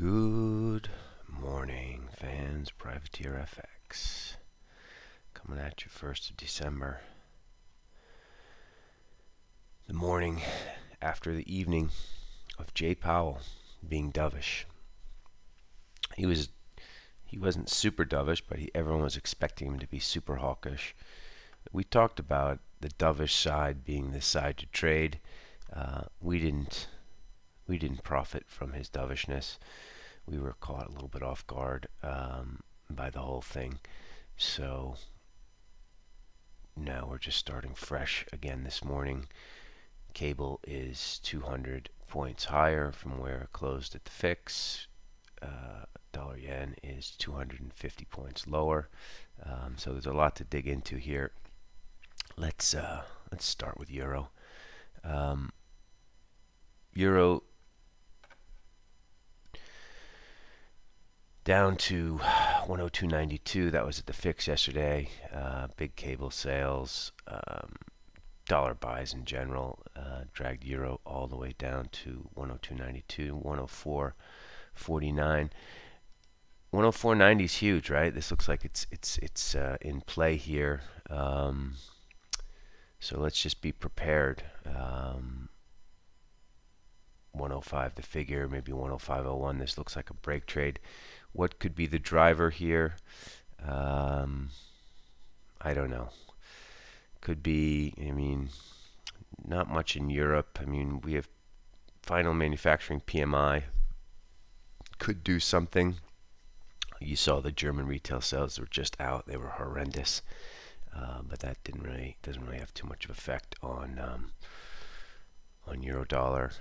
Good morning, fans. Privateer FX coming at you 1st of December. The morning after the evening of Jay Powell being dovish. He wasn't super dovish, but everyone was expecting him to be super hawkish. We talked about the dovish side being the side to trade. We didn't profit from his dovishness. We were caught a little bit off guard by the whole thing. So now we're just starting fresh again this morning. Cable is 200 points higher from where it closed at the fix. Dollar Yen is 250 points lower. So there's a lot to dig into here. Let's start with Euro. Euro down to 102.92. That was at the fix yesterday. Big cable sales, dollar buys in general dragged euro all the way down to 102.92, 104.49. 104.90 is huge, right? This looks like it's in play here. So let's just be prepared. 105 the figure, maybe 105.01. This looks like a break trade. What could be the driver here? I don't know. Could be, I mean, not much in Europe. I mean, we have final manufacturing PMI. Could do something. You saw the German retail sales were just out. They were horrendous. But that doesn't really have too much of an effect on Eurodollar.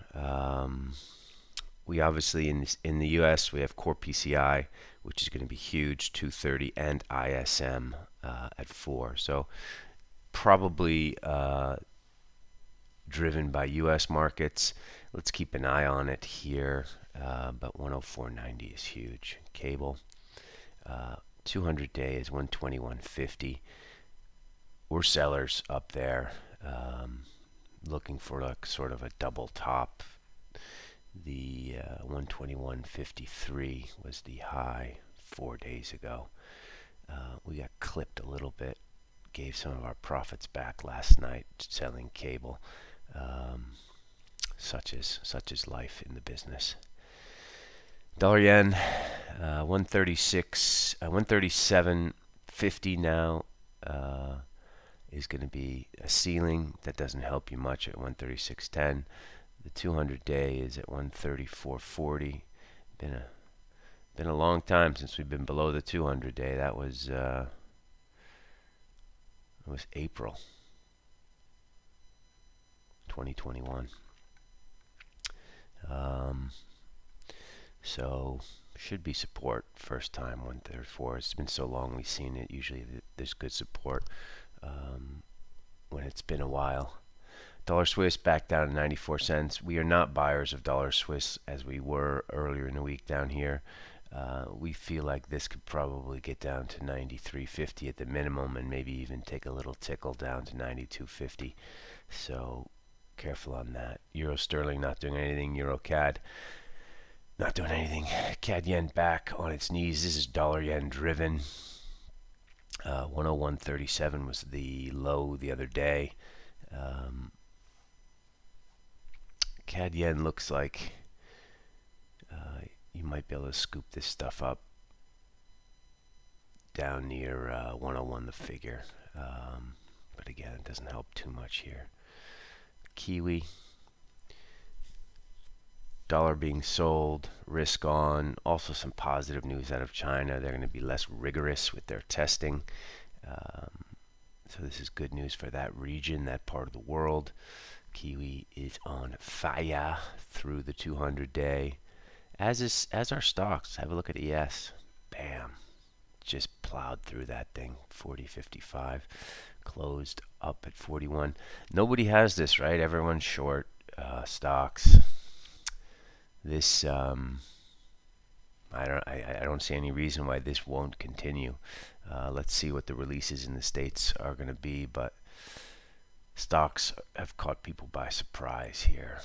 We obviously in the US we have core PCI, which is going to be huge, 230, and ISM at 4. So probably driven by US markets. Let's keep an eye on it here. But 104.90 is huge. Cable 200-day is 121.50. We're sellers up there, looking for like sort of a double top. The 121.53 was the high 4 days ago. We got clipped a little bit, gave some of our profits back last night selling cable. Such is life in the business. Dollar yen 137.50 now. Is going to be a ceiling. That doesn't help you much at 136.10. The 200-day is at 134.40. Been a long time since we've been below the 200-day. That was it was April 2021. So should be support first time 134. It's been so long we've seen it. Usually there's good support. When it's been a while. Dollar Swiss back down to 94 cents. We are not buyers of Dollar Swiss as we were earlier in the week down here. We feel like this could probably get down to 93.50 at the minimum, and maybe even take a little tickle down to 92.50. So careful on that. Euro Sterling not doing anything. Euro CAD not doing anything. CAD Yen back on its knees. This is Dollar Yen driven. 101.37 was the low the other day. CAD Yen looks like you might be able to scoop this stuff up down near 101 the figure. But again, it doesn't help too much here. Kiwi dollar being sold, risk on. Also some positive news out of China. They're going to be less rigorous with their testing. So this is good news for that region, that part of the world. Kiwi is on fire through the 200-day. As our stocks. Have a look at ES. Bam. Just plowed through that thing. 40.55. Closed up at 41. Nobody has this, right? Everyone's short stocks. This I don't see any reason why this won't continue. Let's see what the releases in the States are going to be, but stocks have caught people by surprise here.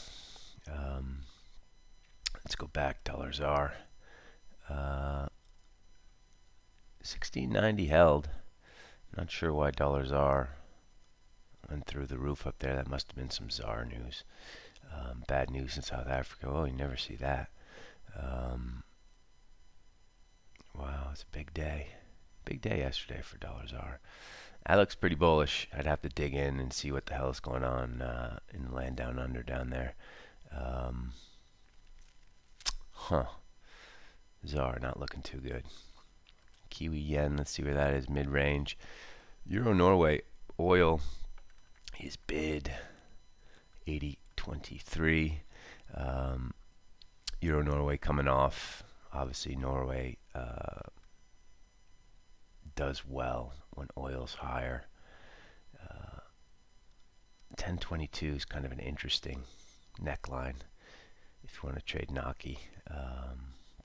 Let's go back. Dollar ZAR 1690 held. Not sure why dollar ZAR went through the roof up there. That must have been some ZAR news. Bad news in South Africa. Oh, you never see that. Wow, it's a big day. Big day yesterday for dollar ZAR. That looks pretty bullish. I'd have to dig in and see what the hell is going on in the land down under down there. ZAR not looking too good. Kiwi Yen, let's see where that is, mid-range. Euro Norway oil is bid 80.23. Euro Norway coming off. Obviously Norway does well when oil's higher. 10.22 is kind of an interesting neckline if you want to trade Naki.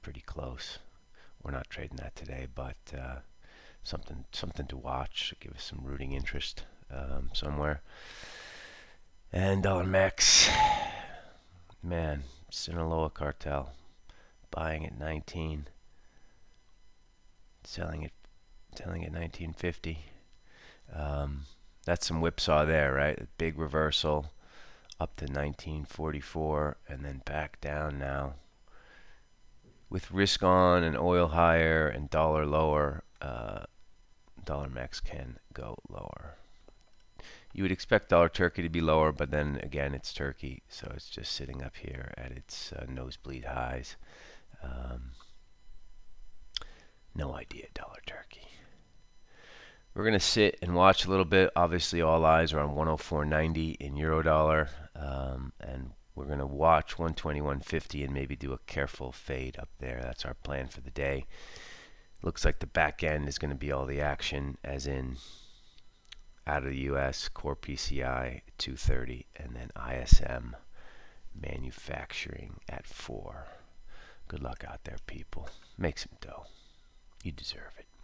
Pretty close. We're not trading that today, but something to watch. Give us some rooting interest somewhere. And Dollar Max, man, Sinaloa cartel, buying at 19, selling at 19.50. That's some whipsaw there, right? A big reversal up to 19.44 and then back down now. With risk on and oil higher and dollar lower, Dollar Max can go lower. You would expect Dollar Turkey to be lower, but then again, it's Turkey, so it's just sitting up here at its nosebleed highs. No idea, Dollar Turkey. We're going to sit and watch a little bit. Obviously, all eyes are on 104.90 in Eurodollar, and we're going to watch 121.50 and maybe do a careful fade up there. That's our plan for the day. Looks like the back end is going to be all the action, as in out of the U.S., core PCI 230, and then ISM manufacturing at 4. Good luck out there, people. Make some dough. You deserve it.